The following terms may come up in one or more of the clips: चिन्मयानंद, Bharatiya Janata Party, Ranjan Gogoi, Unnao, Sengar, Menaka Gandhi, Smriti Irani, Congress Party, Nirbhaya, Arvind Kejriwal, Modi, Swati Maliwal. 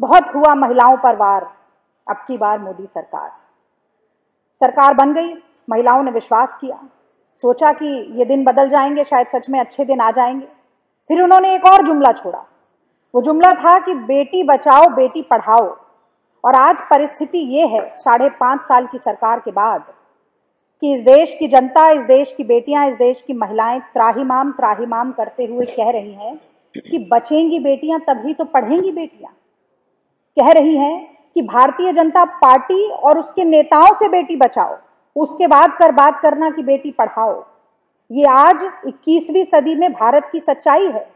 बहुत हुआ महिलाओं पर वार, अब की बार मोदी सरकार। सरकार बन गई, महिलाओं ने विश्वास किया, सोचा कि ये दिन बदल जाएंगे, शायद सच में अच्छे दिन आ जाएंगे। फिर उन्होंने एक और जुमला छोड़ा, वो जुमला था कि बेटी बचाओ बेटी पढ़ाओ। और आज परिस्थिति ये है 5.5 साल की सरकार के बाद कि इस देश की जनता, इस देश की बेटियां, इस देश की महिलाएं त्राही माम करते हुए कह रही हैं कि बचेंगी बेटियां तभी तो पढ़ेंगी बेटियां। कह रही हैं कि भारतीय जनता पार्टी और उसके नेताओं से बेटी बचाओ, उसके बाद बात करना कि बेटी पढ़ाओ। ये आज 21वीं सदी में भारत की सच्चाई है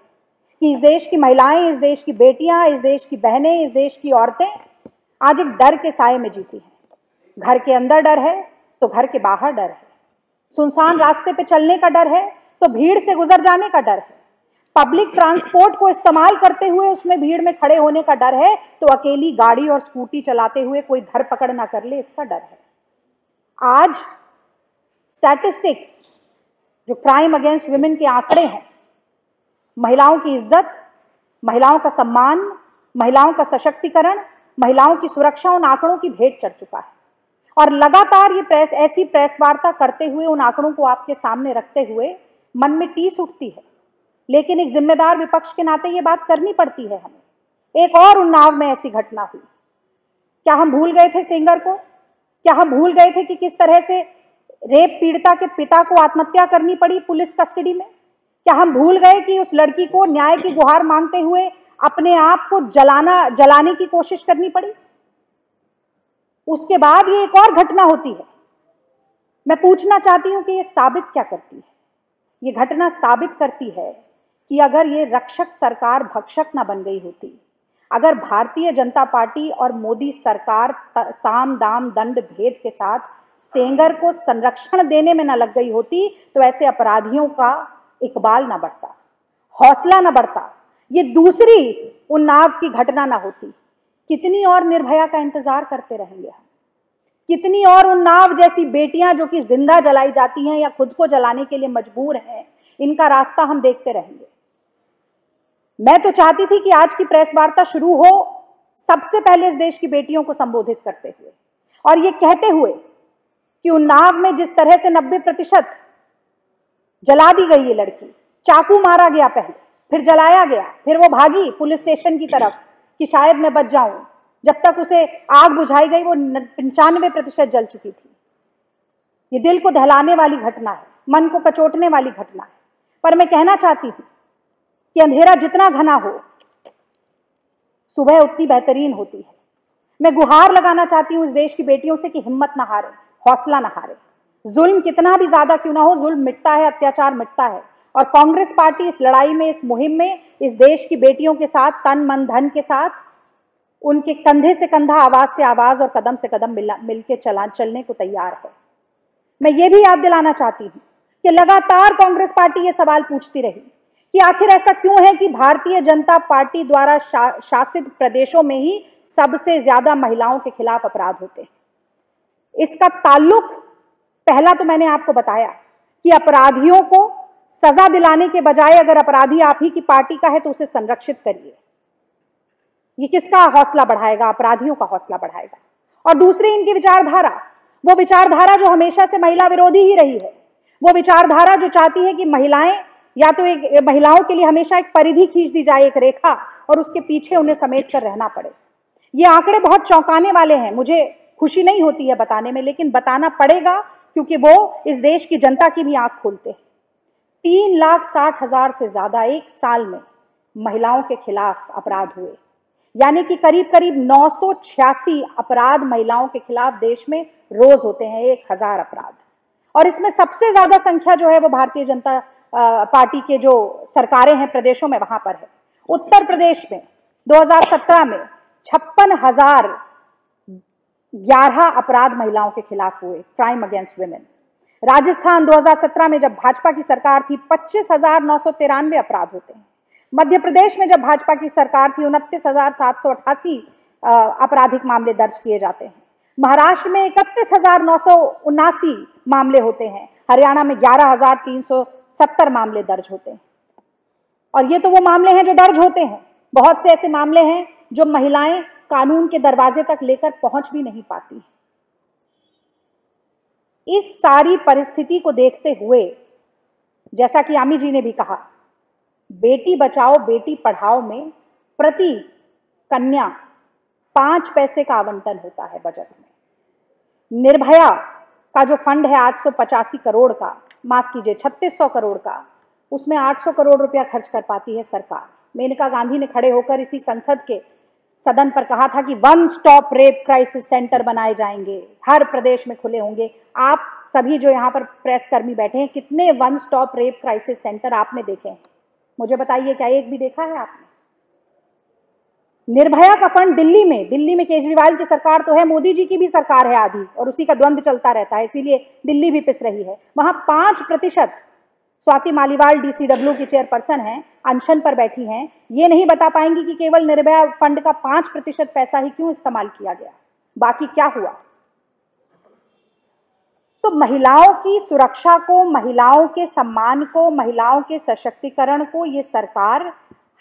कि इस देश की महिलाएं, इस देश की बेटियां, इस देश की बहनें, इस देश की औरतें आज एक डर के साए में जीती हैं। घर के अंदर डर है तो घर के बाहर डर है, सुनसान रास्ते पे चलने का डर है तो भीड़ से गुजर जाने का डर है, पब्लिक ट्रांसपोर्ट को इस्तेमाल करते हुए उसमें भीड़ में खड़े होने का डर है, तो अकेली गाड़ी और स्कूटी चलाते हुए कोई धर पकड़ ना कर ले इसका डर है। आज स्टैटिस्टिक्स, जो क्राइम अगेंस्ट वुमेन के आंकड़े हैं, महिलाओं की इज्जत, महिलाओं का सम्मान, महिलाओं का सशक्तिकरण, महिलाओं की सुरक्षा, उन आंकड़ों की भेंट चढ़ चुका है। और लगातार ये ऐसी प्रेस वार्ता करते हुए, उन आंकड़ों को आपके सामने रखते हुए मन में टीस उठती है, लेकिन एक जिम्मेदार विपक्ष के नाते ये बात करनी पड़ती है हमें। एक और उन्नाव में ऐसी घटना हुई। क्या हम भूल गए थे सेंगर को? क्या हम भूल गए थे कि किस तरह से रेप पीड़िता के पिता को आत्महत्या करनी पड़ी पुलिस कस्टडी में? क्या हम भूल गए कि उस लड़की को न्याय की गुहार मांगते हुए अपने आप को जलाने की कोशिश करनी पड़ी? उसके बाद ये एक और घटना होती है। मैं पूछना चाहती हूं कि ये साबित क्या करती है? ये घटना साबित करती है कि अगर ये रक्षक सरकार भक्षक ना बन गई होती, अगर भारतीय जनता पार्टी और मोदी सरकार साम दाम दंड भेद के साथ सेंगर को संरक्षण देने में ना लग गई होती, तो ऐसे अपराधियों का इकबाल ना बढ़ता, हौसला ना बढ़ता, ये दूसरी उन्नाव की घटना ना होती। कितनी और निर्भया का इंतजार करते रहेंगे हम? कितनी और उन्नाव जैसी बेटियां जो कि जिंदा जलाई जाती हैं या खुद को जलाने के लिए मजबूर हैं, इनका रास्ता हम देखते रहेंगे? मैं तो चाहती थी कि आज की प्रेस वार्ता शुरू हो सबसे पहले इस देश की बेटियों को संबोधित करते हुए और ये कहते हुए कि उन्नाव में जिस तरह से 90% जला दी गई ये लड़की, चाकू मारा गया पहले, फिर जलाया गया, फिर वो भागी पुलिस स्टेशन की तरफ कि शायद मैं बच जाऊं। जब तक उसे आग बुझाई गई वो 95% जल चुकी थी। ये दिल को दहलाने वाली घटना है, मन को कचोटने वाली घटना है। पर मैं कहना चाहती हूँ कि अंधेरा जितना घना हो, सुबह उतनी बेहतरीन होती है। मैं गुहार लगाना चाहती हूँ इस देश की बेटियों से कि हिम्मत ना हारे, हौसला ना हारे। जुल्म कितना भी ज्यादा क्यों ना हो, जुल्म मिटता है, अत्याचार मिटता है। और कांग्रेस पार्टी इस लड़ाई में, इस मुहिम में, इस देश की बेटियों के साथ तन मन धन के साथ, उनके कंधे से कंधा, आवाज से आवाज और कदम से कदम मिलके चलने को तैयार है। मैं ये भी याद दिलाना चाहती हूँ कि लगातार कांग्रेस पार्टी ये सवाल पूछती रही कि आखिर ऐसा क्यों है कि भारतीय जनता पार्टी द्वारा शासित प्रदेशों में ही सबसे ज्यादा महिलाओं के खिलाफ अपराध होते हैं। इसका ताल्लुक पहला तो मैंने आपको बताया कि अपराधियों को सजा दिलाने के बजाय अगर अपराधी आप ही की पार्टी का है तो उसे संरक्षित करिए। ये किसका हौसला बढ़ाएगा? अपराधियों का हौसला बढ़ाएगा। और दूसरी, इनकी विचारधारा, वो विचारधारा जो हमेशा से महिला विरोधी ही रही है, वो विचारधारा जो चाहती है कि महिलाएं या तो एक महिलाओं के लिए हमेशा एक परिधि खींच दी जाए, एक रेखा, और उसके पीछे उन्हें समेट कर रहना पड़े। ये आंकड़े बहुत चौंकाने वाले हैं। मुझे खुशी नहीं होती है बताने में, लेकिन बताना पड़ेगा क्योंकि वो इस देश की जनता की भी आंख खोलते हैं। 3,60,000 से ज्यादा एक साल में महिलाओं के खिलाफ अपराध हुए, यानी कि करीब करीब 986 अपराध महिलाओं के खिलाफ देश में रोज होते हैं, 1,000 अपराध। और इसमें सबसे ज्यादा संख्या जो है वो भारतीय जनता पार्टी के जो सरकारें हैं प्रदेशों में, वहां पर है। उत्तर प्रदेश में 2017 में 56,011 अपराध महिलाओं के खिलाफ हुए, क्राइम अगेंस्ट वुमेन। राजस्थान 2017 में जब भाजपा की सरकार थी 25,993 अपराध होते हैं। मध्य प्रदेश में जब भाजपा की सरकार थी 29,788 आपराधिक मामले दर्ज किए जाते हैं। महाराष्ट्र में 31,979 मामले होते हैं। हरियाणा में 11,370 मामले दर्ज होते हैं। और ये तो वो मामले हैं जो दर्ज होते हैं। बहुत से ऐसे मामले हैं जो महिलाएं कानून के दरवाजे तक लेकर पहुंच भी नहीं पाती। इस सारी परिस्थिति को देखते हुए, जैसा कि आमी जी ने भी कहा, बेटी बचाओ बेटी पढ़ाओ में प्रति कन्या 5 पैसे का आवंटन होता है बजट में। निर्भया का जो फंड है 885 करोड़ का, माफ कीजिए 3600 करोड़ का, उसमें 800 करोड़ रुपया खर्च कर पाती है सरकार। मेनका गांधी ने खड़े होकर इसी संसद के सदन पर कहा था कि 1 स्टॉप रेप क्राइसिस सेंटर बनाए जाएंगे, हर प्रदेश में खुले होंगे। आप सभी जो यहाँ पर प्रेस कर्मी बैठे हैं, कितने 1 स्टॉप रेप क्राइसिस सेंटर आपने देखे हैं? मुझे बताइए, क्या एक भी देखा है आपने? निर्भया का फंड दिल्ली में केजरीवाल की सरकार तो है, मोदी जी की भी सरकार है आधी, और उसी का द्वंद्व चलता रहता है, इसीलिए दिल्ली भी पिस रही है। वहां 5%, स्वाति मालीवाल डीसीडब्ल्यू की चेयरपर्सन हैं, अनशन पर बैठी हैं, ये नहीं बता पाएंगी कि केवल निर्भया फंड का 5% पैसा ही क्यों इस्तेमाल किया गया, बाकी क्या हुआ। तो महिलाओं की सुरक्षा को, महिलाओं के सम्मान को, महिलाओं के सशक्तिकरण को ये सरकार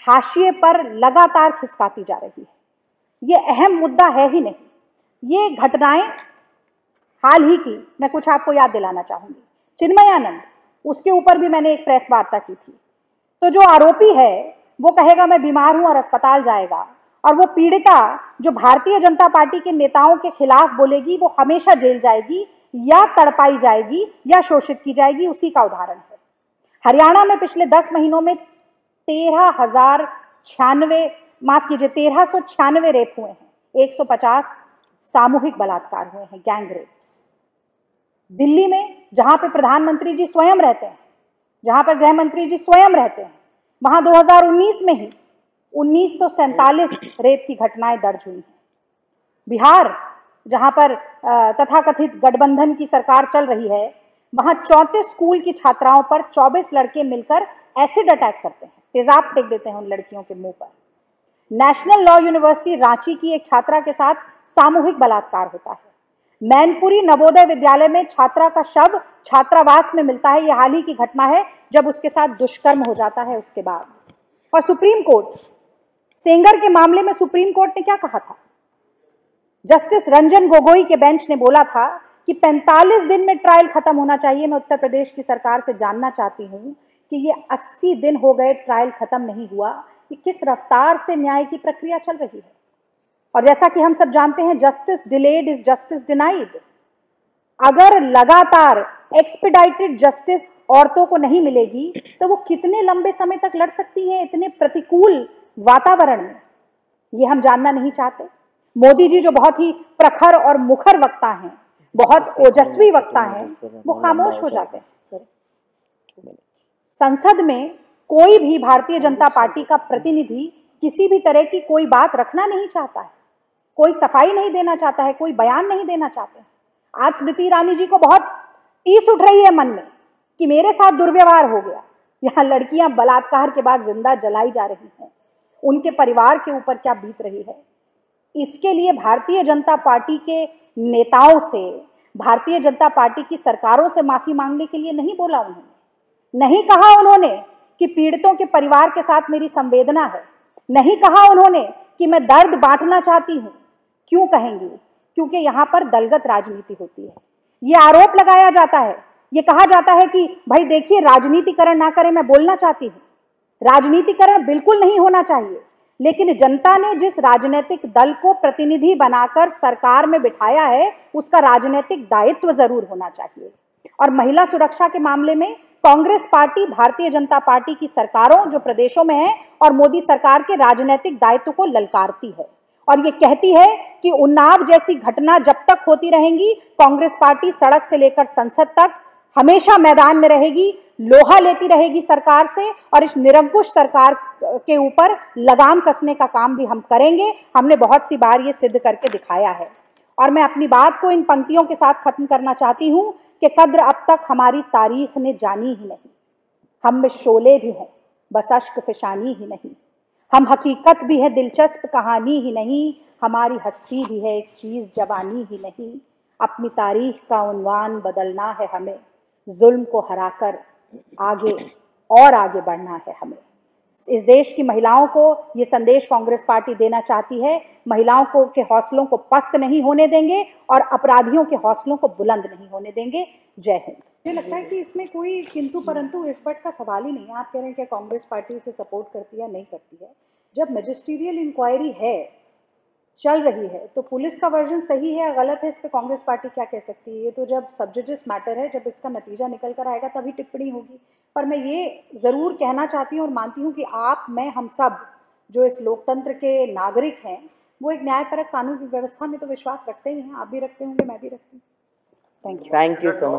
हाशिए पर लगातार खिसकाती जा रही है। ये अहम मुद्दा है ही नहीं। ये घटनाएं हाल ही की, मैं कुछ आपको याद दिलाना चाहूंगी। चिन्मयानंद, उसके ऊपर भी मैंने एक प्रेस वार्ता की थी। तो जो आरोपी है वो कहेगा मैं बीमार हूं और अस्पताल जाएगा, और वो पीड़िता जो भारतीय जनता पार्टी के नेताओं के खिलाफ बोलेगी वो हमेशा जेल जाएगी या तड़पाई जाएगी या शोषित की जाएगी, उसी का उदाहरण है। हरियाणा में पिछले 10 महीनों में 1396 रेप हुए हैं, 150 सामूहिक बलात्कार हुए हैं, गैंग रेप्स। दिल्ली में, जहां पर प्रधानमंत्री जी स्वयं रहते हैं, जहां पर गृह मंत्री जी स्वयं रहते हैं, वहां 2019 में ही 1947 रेप की घटनाएं दर्ज हुई हैं। बिहार, जहां पर तथाकथित गठबंधन की सरकार चल रही है, वहां 34 स्कूल की छात्राओं पर 24 लड़के मिलकर एसिड अटैक करते हैं, तेजाब फेंक देते हैं उन लड़कियों के मुंह पर। नेशनल लॉ यूनिवर्सिटी रांची की एक छात्रा के साथ सामूहिक बलात्कार होता है। मैनपुरी नवोदय विद्यालय में छात्रा का शव छात्रावास में मिलता है, यह हाल ही की घटना है जब उसके साथ दुष्कर्म हो जाता है उसके बाद। और सुप्रीम कोर्ट, सेंगर के मामले में सुप्रीम कोर्ट ने क्या कहा था? जस्टिस रंजन गोगोई के बेंच ने बोला था कि 45 दिन में ट्रायल खत्म होना चाहिए। मैं उत्तर प्रदेश की सरकार से जानना चाहती हूँ कि ये 80 दिन हो गए ट्रायल खत्म नहीं हुआ, कि किस रफ्तार से न्याय की प्रक्रिया चल रही है। और जैसा कि हम सब जानते हैं, justice delayed is justice denied. अगर लगातार एक्सपेडाइटेड जस्टिस औरतों को नहीं मिलेगी तो वो कितने लंबे समय तक लड़ सकती हैं इतने प्रतिकूल वातावरण में, ये हम जानना नहीं चाहते। मोदी जी जो बहुत ही प्रखर और मुखर वक्ता हैं, बहुत ओजस्वी वक्ता हैं, वो खामोश हो जाते हैं। संसद में कोई भी भारतीय जनता पार्टी का प्रतिनिधि किसी भी तरह की कोई बात रखना नहीं चाहता है, कोई सफाई नहीं देना चाहता है, कोई बयान नहीं देना चाहते। आज स्मृति ईरानी जी को बहुत टीस उठ रही है मन में कि मेरे साथ दुर्व्यवहार हो गया, यहाँ लड़कियां बलात्कार के बाद जिंदा जलाई जा रही हैं, उनके परिवार के ऊपर क्या बीत रही है। इसके लिए भारतीय जनता पार्टी के नेताओं से, भारतीय जनता पार्टी की सरकारों से माफी मांगने के लिए नहीं बोला उन्होंने, नहीं कहा उन्होंने कि पीड़ितों के परिवार के साथ मेरी संवेदना है, नहीं कहा उन्होंने कि मैं दर्द बांटना चाहती हूं। क्यों कहेंगे? क्योंकि यहां पर दलगत राजनीति होती है। ये आरोप लगाया जाता है, ये कहा जाता है कि भाई देखिए राजनीतिकरण ना करें, मैं बोलना चाहती हूं राजनीतिकरण बिल्कुल नहीं होना चाहिए। लेकिन जनता ने जिस राजनीतिक दल को प्रतिनिधि बनाकर सरकार में बिठाया है उसका राजनीतिक दायित्व जरूर होना चाहिए। और महिला सुरक्षा के मामले में कांग्रेस पार्टी, भारतीय जनता पार्टी की सरकारों जो प्रदेशों में है और मोदी सरकार के राजनीतिक दायित्व को ललकारती है, और ये कहती है कि उन्नाव जैसी घटना जब तक होती रहेंगी कांग्रेस पार्टी सड़क से लेकर संसद तक हमेशा मैदान में रहेगी, लोहा लेती रहेगी सरकार से, और इस निरंकुश सरकार के ऊपर लगाम कसने का काम भी हम करेंगे। हमने बहुत सी बार ये सिद्ध करके दिखाया है। और मैं अपनी बात को इन पंक्तियों के साथ खत्म करना चाहती हूँ कि कद्र अब तक हमारी तारीख ने जानी ही नहीं, हम में शोले भी हैं बस अश्क फिशानी ही नहीं, हम हकीकत भी है दिलचस्प कहानी ही नहीं, हमारी हस्ती भी है एक चीज़ जवानी ही नहीं। अपनी तारीख का उन्वान बदलना है हमें, जुल्म को हराकर आगे और आगे बढ़ना है हमें। इस देश की महिलाओं को ये संदेश कांग्रेस पार्टी देना चाहती है, महिलाओं को के हौसलों को पस्त नहीं होने देंगे और अपराधियों के हौसलों को बुलंद नहीं होने देंगे। जय हिंद। मुझे लगता है कि इसमें कोई किंतु परंतु एकवट का सवाल ही नहीं है। आप कह रहे हैं कि कांग्रेस पार्टी इसे सपोर्ट करती है, नहीं करती है। जब मजिस्टीरियल इंक्वायरी है, चल रही है, तो पुलिस का वर्जन सही है या गलत है, इस पर कांग्रेस पार्टी क्या कह सकती है? ये तो जब सब जजेस मैटर है, जब इसका नतीजा निकल कर आएगा तभी टिप्पणी होगी। पर मैं ये ज़रूर कहना चाहती हूँ और मानती हूँ कि आप, मैं, हम सब जो इस लोकतंत्र के नागरिक हैं वो एक न्यायपरक कानून की व्यवस्था में तो विश्वास रखते ही हैं। आप भी रखते होंगे, मैं भी रखती हूँ। Thank you, thank you so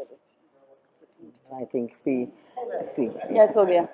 much. I think हो गया।